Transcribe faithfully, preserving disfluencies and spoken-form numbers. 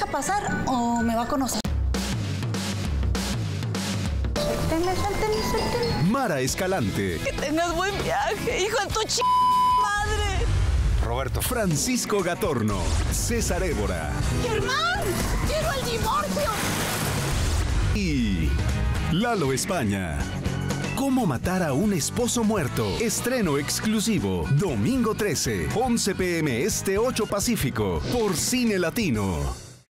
deja pasar o me va a conocer. Suélteme, suélteme, suélteme. Mara Escalante. Que tengas buen viaje, hijo de tu ch... madre. Roberto Francisco Gatorno. César Évora. Germán, quiero el divorcio. Y Lalo España. ¿Cómo matar a un esposo muerto? Estreno exclusivo. Domingo trece, once p m este, ocho Pacífico. Por Cine Latino.